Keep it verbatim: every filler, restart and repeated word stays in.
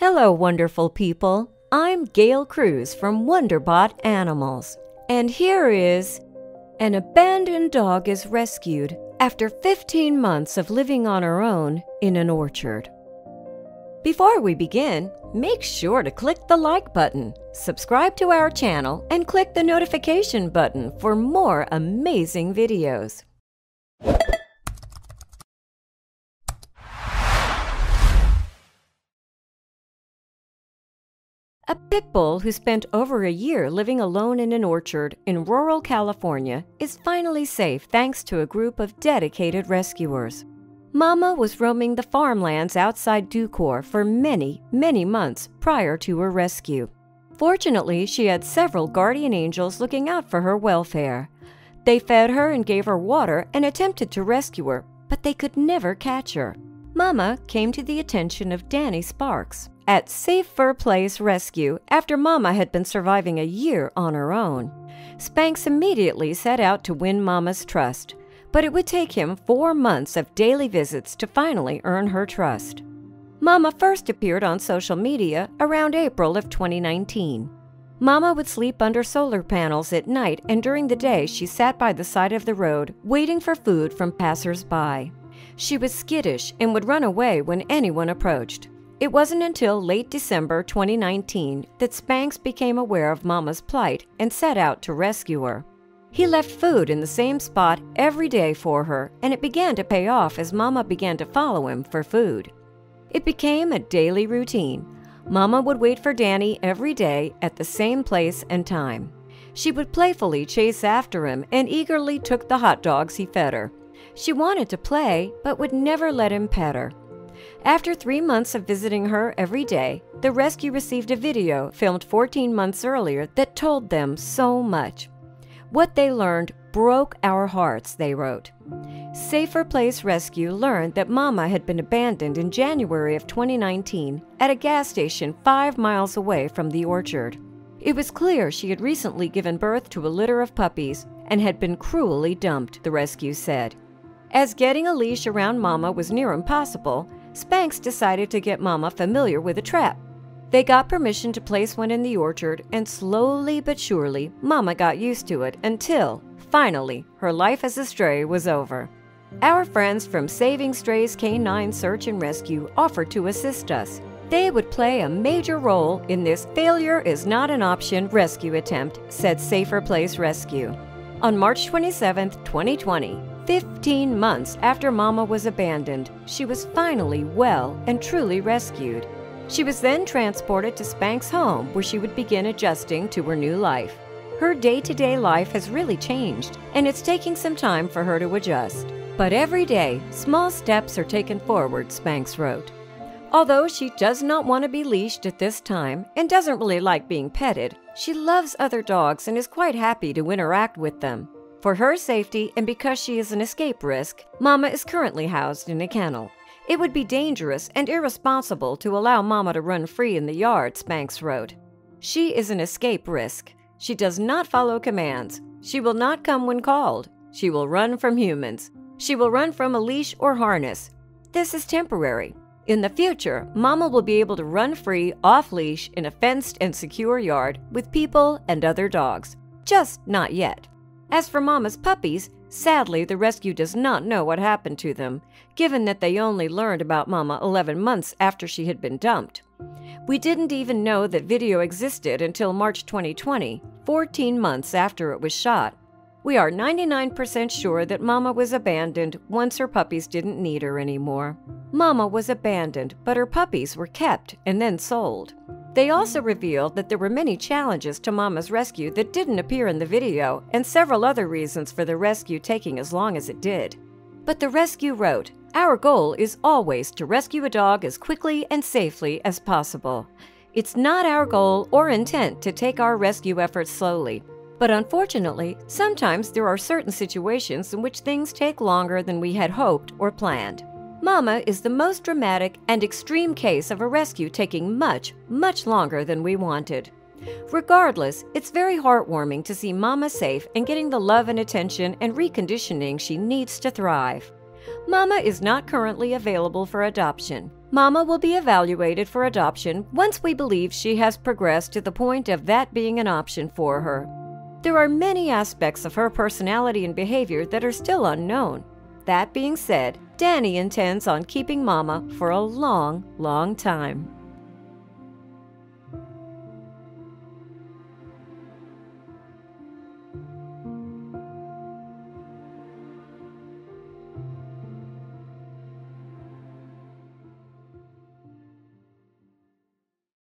Hello, wonderful people. I'm Gail Cruz from Wonderbot Animals. And here is... An abandoned dog is rescued after fifteen months of living on her own in an orchard. Before we begin, make sure to click the like button, subscribe to our channel, and click the notification button for more amazing videos. A pit bull who spent over a year living alone in an orchard in rural California is finally safe thanks to a group of dedicated rescuers. Mama was roaming the farmlands outside Ducor for many, many months prior to her rescue. Fortunately, she had several guardian angels looking out for her welfare. They fed her and gave her water and attempted to rescue her, but they could never catch her. Mama came to the attention of Dany Spanks at Safefurr Place Rescue after Mama had been surviving a year on her own. Spanks immediately set out to win Mama's trust, but it would take him four months of daily visits to finally earn her trust. Mama first appeared on social media around April of twenty nineteen. Mama would sleep under solar panels at night, and during the day she sat by the side of the road waiting for food from passers-by. She was skittish and would run away when anyone approached. It wasn't until late December twenty nineteen that Spanks became aware of Mama's plight and set out to rescue her. He left food in the same spot every day for her, and it began to pay off as Mama began to follow him for food. It became a daily routine. Mama would wait for Dany every day at the same place and time. She would playfully chase after him and eagerly took the hot dogs he fed her. She wanted to play, but would never let him pet her. After three months of visiting her every day, the rescue received a video filmed fourteen months earlier that told them so much. What they learned broke our hearts, they wrote. Safefurr Place Rescue learned that Mama had been abandoned in January of twenty nineteen at a gas station five miles away from the orchard. It was clear she had recently given birth to a litter of puppies and had been cruelly dumped, the rescue said. As getting a leash around Mama was near impossible, Spanks decided to get Mama familiar with a trap. They got permission to place one in the orchard, and slowly but surely, Mama got used to it until, finally, her life as a stray was over. Our friends from Saving Strays K nine Search and Rescue offered to assist us. They would play a major role in this failure is not an option rescue attempt, said Safefurr Place Rescue. On March twenty-seventh, twenty twenty, fifteen months after Mama was abandoned, she was finally well and truly rescued. She was then transported to Spanks' home, where she would begin adjusting to her new life. Her day-to-day life has really changed, and it's taking some time for her to adjust. But every day, small steps are taken forward, Spanks wrote. Although she does not want to be leashed at this time and doesn't really like being petted, she loves other dogs and is quite happy to interact with them. For her safety, and because she is an escape risk, Mama is currently housed in a kennel. It would be dangerous and irresponsible to allow Mama to run free in the yard, Spanks wrote. She is an escape risk. She does not follow commands. She will not come when called. She will run from humans. She will run from a leash or harness. This is temporary. In the future, Mama will be able to run free off-leash in a fenced and secure yard with people and other dogs. Just not yet. As for Mama's puppies, sadly, the rescue does not know what happened to them, given that they only learned about Mama eleven months after she had been dumped. We didn't even know that video existed until March twenty twenty, fourteen months after it was shot. We are ninety-nine percent sure that Mama was abandoned once her puppies didn't need her anymore. Mama was abandoned, but her puppies were kept and then sold. They also revealed that there were many challenges to Mama's rescue that didn't appear in the video, and several other reasons for the rescue taking as long as it did. But the rescue wrote, "Our goal is always to rescue a dog as quickly and safely as possible. It's not our goal or intent to take our rescue efforts slowly. But unfortunately, sometimes there are certain situations in which things take longer than we had hoped or planned. Mama is the most dramatic and extreme case of a rescue taking much, much longer than we wanted. Regardless, it's very heartwarming to see Mama safe and getting the love and attention and reconditioning she needs to thrive. Mama is not currently available for adoption. Mama will be evaluated for adoption once we believe she has progressed to the point of that being an option for her. There are many aspects of her personality and behavior that are still unknown. That being said, Dany intends on keeping Mama for a long, long time.